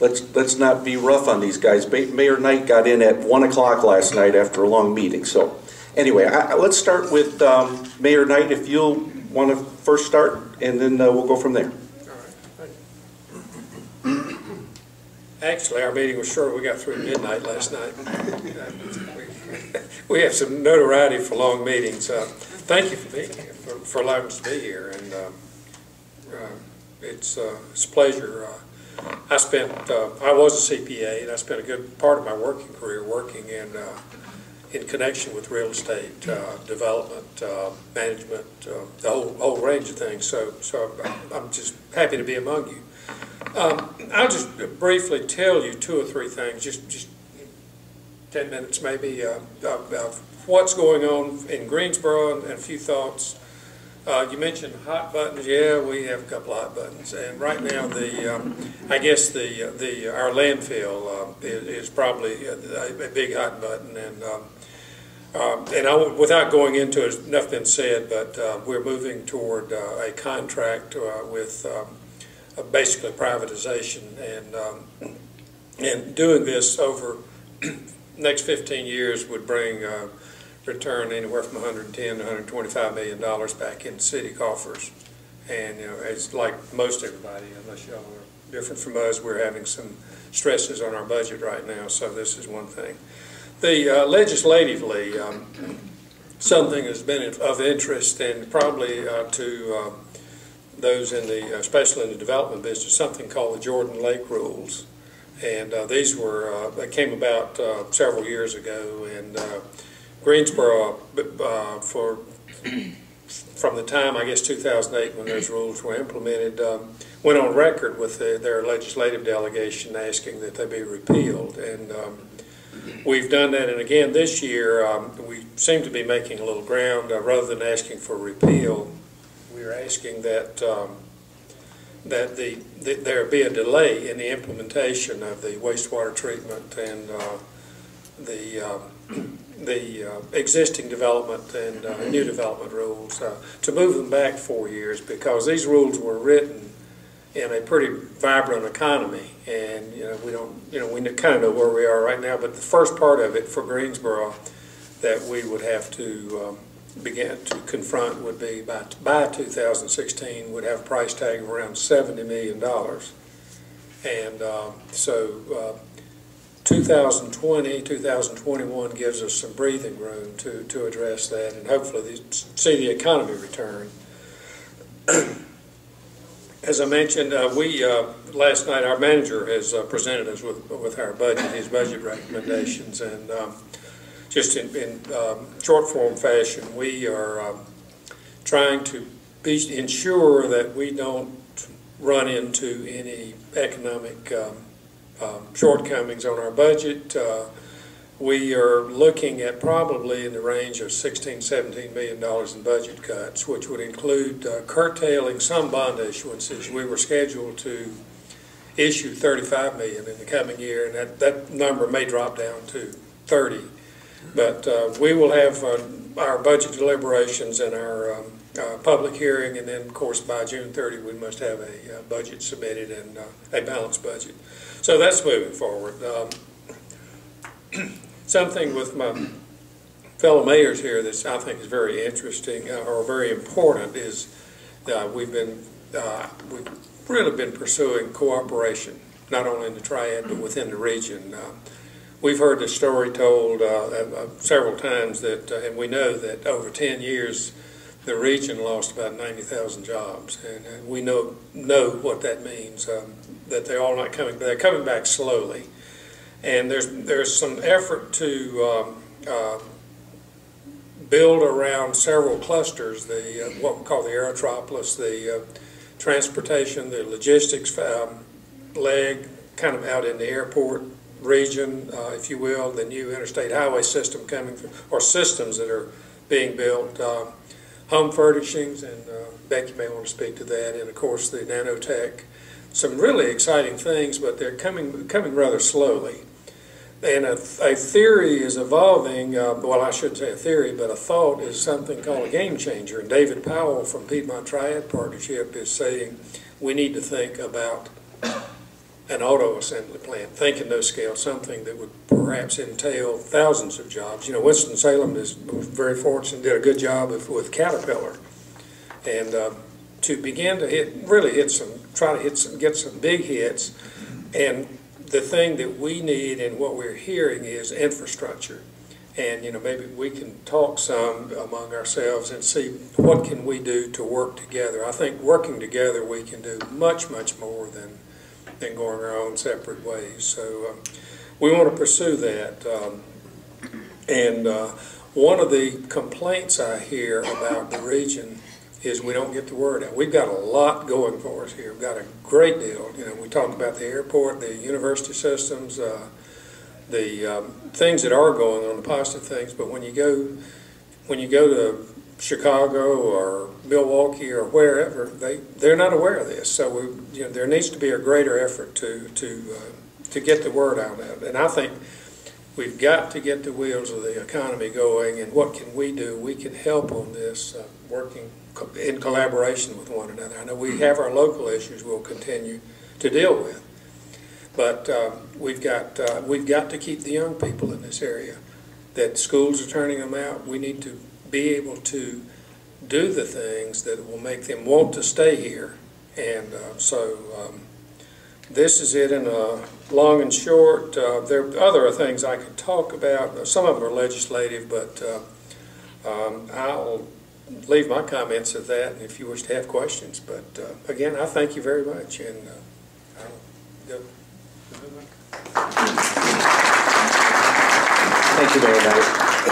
let's not be rough on these guys. Mayor Knight got in at 1 o'clock last night after a long meeting. So anyway, let's start with Mayor Knight, if you'll want to first start, and then we'll go from there. Actually, our meeting was short. We got through midnight last night. We have some notoriety for long meetings. Thank you for being here, for allowing us to be here, and it's a pleasure. I was a CPA, and I spent a good part of my working career working in connection with real estate development, management, the whole range of things. So I'm just happy to be among you. I'll just briefly tell you two or three things, just 10 minutes maybe, of what's going on in Greensboro, and a few thoughts. You mentioned hot buttons. Yeah, we have a couple hot buttons, and right now the I guess our landfill is probably a big hot button, and without going into it, enough been said, but we're moving toward a contract with. Basically privatization, and doing this over next 15 years would bring return anywhere from $110 to $125 million back in city coffers. And you know, it's like most everybody, unless y'all are different from us, we're having some stresses on our budget right now, so this is one thing. The legislatively, something has been of interest, and probably to those in the, especially in the development business, something called the Jordan Lake Rules, and these were they came about several years ago, and Greensboro, from the time I guess 2008 when those rules were implemented, went on record with their legislative delegation asking that they be repealed, and we've done that, and again this year we seem to be making a little ground. Rather than asking for repeal, we're asking that there be a delay in the implementation of the wastewater treatment and the existing development and new development rules, to move them back 4 years, because these rules were written in a pretty vibrant economy, and you know, we kind of know where we are right now. But the first part of it for Greensboro that we would have to began to confront would be by 2016 would have a price tag of around $70 million, and so 2020, 2021 gives us some breathing room to address that, and hopefully see the economy return. As I mentioned, last night our manager has presented us with our budget, his budget recommendations, and. Just in short form fashion, we are trying to ensure that we don't run into any economic shortcomings on our budget. We are looking at probably in the range of $16–17 million in budget cuts, which would include curtailing some bond issuances. We were scheduled to issue $35 million in the coming year, and that number may drop down to $30 million. But we will have our budget deliberations and our public hearing, and then, of course, by June 30, we must have a budget submitted and a balanced budget. So that's moving forward. Something with my fellow mayors here that I think is very interesting or very important is we've really been pursuing cooperation, not only in the Triad but within the region. We've heard the story told several times that, and we know that over 10 years, the region lost about 90,000 jobs, and we know what that means. That they're all not coming, but they're coming back slowly, and there's some effort to build around several clusters: the what we call the Aerotropolis, the transportation, the logistics leg, kind of out in the airport region, if you will, the new interstate highway system coming through, or systems that are being built, home furnishings, and Becky may want to speak to that, and of course the nanotech. Some really exciting things, but they're coming rather slowly. And a theory is evolving, well, I shouldn't say a theory, but a thought is something called a game changer. And David Powell from Piedmont Triad Partnership is saying we need to think about an auto assembly plant, thinking those scales, something that would perhaps entail thousands of jobs. You know, Winston-Salem was very fortunate, did a good job with Caterpillar, and to begin to get some big hits. And the thing that we need and what we're hearing is infrastructure. And you know, maybe we can talk some among ourselves and see what can we do to work together. I think working together we can do much, much more than going our own separate ways. So we want to pursue that. One of the complaints I hear about the region is we don't get the word out. We've got a lot going for us here. We've got a great deal. You know, we talk about the airport, the university systems, things that are going on, the positive things. But when you go to Chicago or Milwaukee or wherever, they're not aware of this. So we, you know, there needs to be a greater effort to get the word out of it. And I think we've got to get the wheels of the economy going. And what can we do? We can help on this, working in collaboration with one another. I know we have our local issues we'll continue to deal with, but we've got to keep the young people in this area. That schools are turning them out. We need to be able to do the things that will make them want to stay here. And this is it in long and short. There are other things I could talk about. Some of them are legislative, but I'll leave my comments of that if you wish to have questions. But again, I thank you very much, and I'll go. Thank you very much.